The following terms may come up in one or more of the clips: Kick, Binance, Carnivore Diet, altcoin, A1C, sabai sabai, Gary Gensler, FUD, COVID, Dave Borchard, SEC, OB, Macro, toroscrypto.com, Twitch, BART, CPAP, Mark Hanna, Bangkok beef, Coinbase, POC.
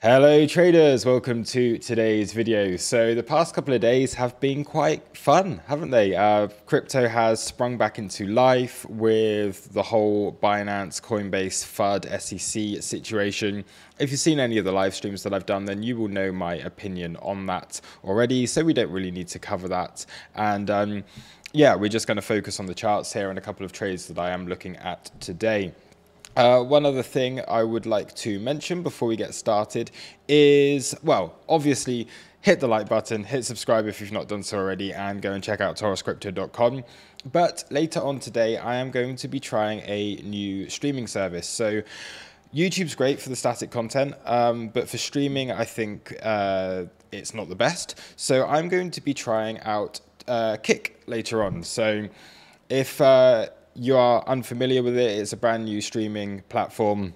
Hello traders, welcome to today's video. So the past couple of days have been quite fun, haven't they? Crypto has sprung back into life with the whole Binance, Coinbase, FUD, SEC situation. If you've seen any of the live streams that I've done, then you will know my opinion on that already, so we don't really need to cover that. And yeah, we're just going to focus on the charts here and a couple of trades that I am looking at today. One other thing I would like to mention before we get started is, well, obviously hit the like button, hit subscribe if you've not done so already, and go and check out toroscrypto.com. But later on today, I am going to be trying a new streaming service. So YouTube's great for the static content, but for streaming, I think it's not the best. So I'm going to be trying out Kick later on. So if you are unfamiliar with it, it's a brand new streaming platform.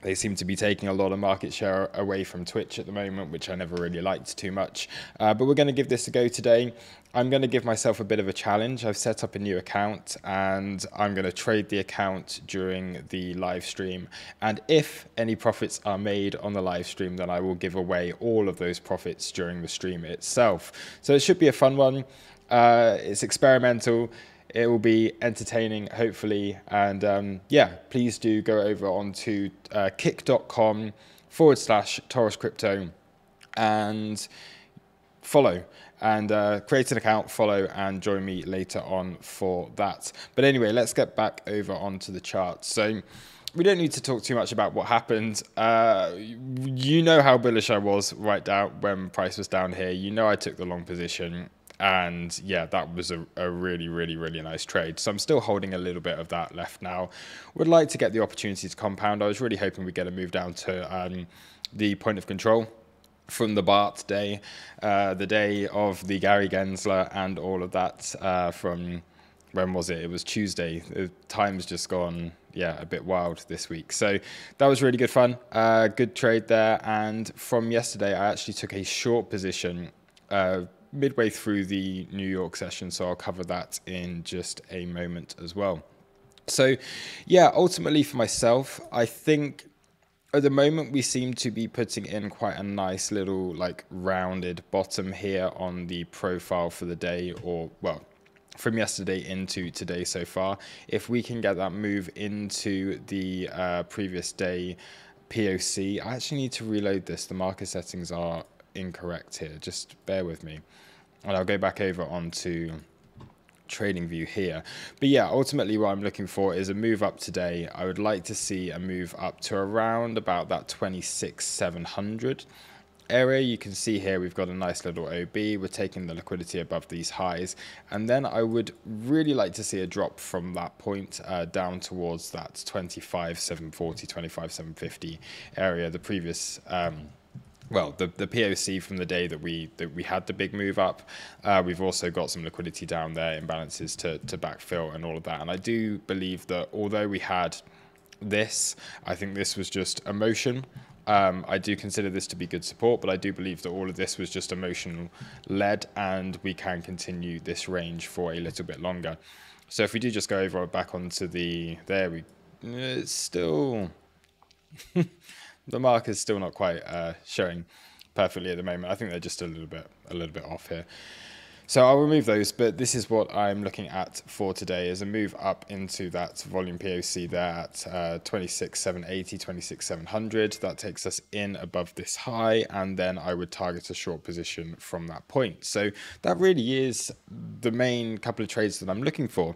They seem to be taking a lot of market share away from Twitch at the moment, which I never really liked too much. But we're going to give this a go today. I'm going to give myself a bit of a challenge. I've set up a new account and I'm going to trade the account during the live stream. And if any profits are made on the live stream, then I will give away all of those profits during the stream itself. So it should be a fun one. It's experimental. It will be entertaining, hopefully. And yeah, please do go over onto kick.com/toroscrypto and follow and create an account, follow, and join me later on for that. But anyway, let's get back over onto the chart. So we don't need to talk too much about what happened. You know how bullish I was right down when price was down here. You know I took the long position. And yeah, that was a really nice trade. So I'm still holding a little bit of that left now. Would like to get the opportunity to compound. I was really hoping we'd get a move down to the point of control from the BART day, the day of the Gary Gensler and all of that from, when was it? It was Tuesday. Time's just gone, yeah, a bit wild this week. So that was really good fun. Good trade there. And from yesterday, I actually took a short position midway through the New York session, so I'll cover that in just a moment as well. So yeah, ultimately for myself, I think at the moment we seem to be putting in quite a nice little like rounded bottom here on the profile for the day, or well, from yesterday into today so far. If we can get that move into the previous day POC, I actually need to reload this. The market settings are incorrect here, just bear with me, and I'll go back over onto trading view here. But yeah, ultimately what I'm looking for is a move up today. I would like to see a move up to around about that 26,700 area. You can see here we've got a nice little OB. We're taking the liquidity above these highs, and then I would really like to see a drop from that point down towards that 25,740, 25,750 area. The previous well, the POC from the day that we had the big move up, we've also got some liquidity down there, imbalances to backfill and all of that. And I do believe that although we had this, I think this was just emotion. I do consider this to be good support, but I do believe that all of this was just emotional led, and we can continue this range for a little bit longer. So if we do just go over back onto the, there we, it's still... The mark is still not quite showing perfectly at the moment. I think they're just a little bit off here. So I'll remove those, but this is what I'm looking at for today, is a move up into that volume POC there at 26,780, 26,700. That takes us in above this high, and then I would target a short position from that point. So that really is the main couple of trades that I'm looking for.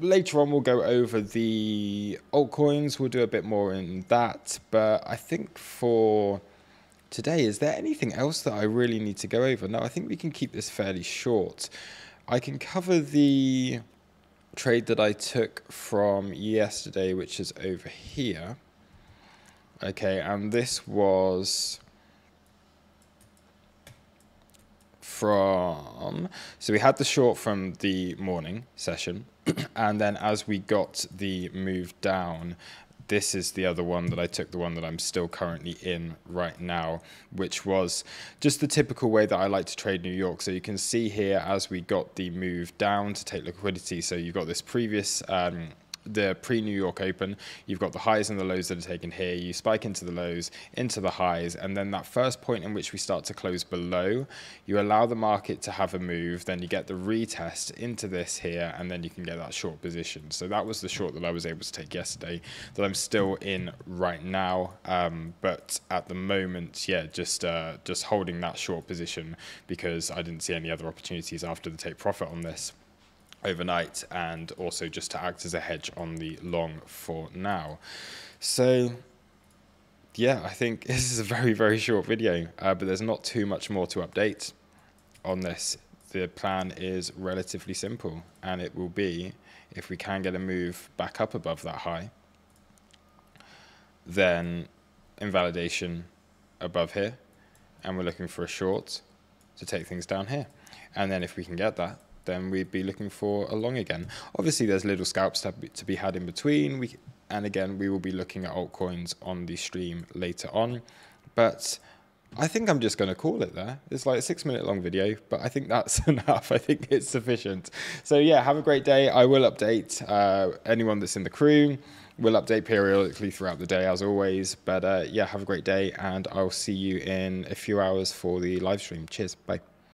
Later on, we'll go over the altcoins. We'll do a bit more in that. But I think for today, is there anything else that I really need to go over? No, I think we can keep this fairly short. I can cover the trade that I took from yesterday, which is over here. Okay, and this was from... So we had the short from the morning session. And then as we got the move down, this is the other one that I took, the one that I'm still currently in right now, which was just the typical way that I like to trade New York. So you can see here as we got the move down to take liquidity. So you've got this previous the pre-New York Open, you've got the highs and the lows that are taken here. You spike into the lows, into the highs, and then that first point in which we start to close below, you allow the market to have a move, then you get the retest into this here, and then you can get that short position. So that was the short that I was able to take yesterday that I'm still in right now. But at the moment, yeah, just holding that short position because I didn't see any other opportunities after the take profit on this overnight, and also just to act as a hedge on the long for now. So yeah, I think this is a very, very short video, but there's not too much more to update on this. The plan is relatively simple, and it will be, if we can get a move back up above that high, then invalidation above here, and we're looking for a short to take things down here. And then if we can get that, then we'd be looking for a long again. Obviously, there's little scalps to be had in between. And again, we will be looking at altcoins on the stream later on. But I think I'm just going to call it there. It's like a 6-minute long video, but I think that's enough. I think it's sufficient. So yeah, have a great day. I will update anyone that's in the crew. We'll update periodically throughout the day as always. But yeah, have a great day, and I'll see you in a few hours for the live stream. Cheers. Bye.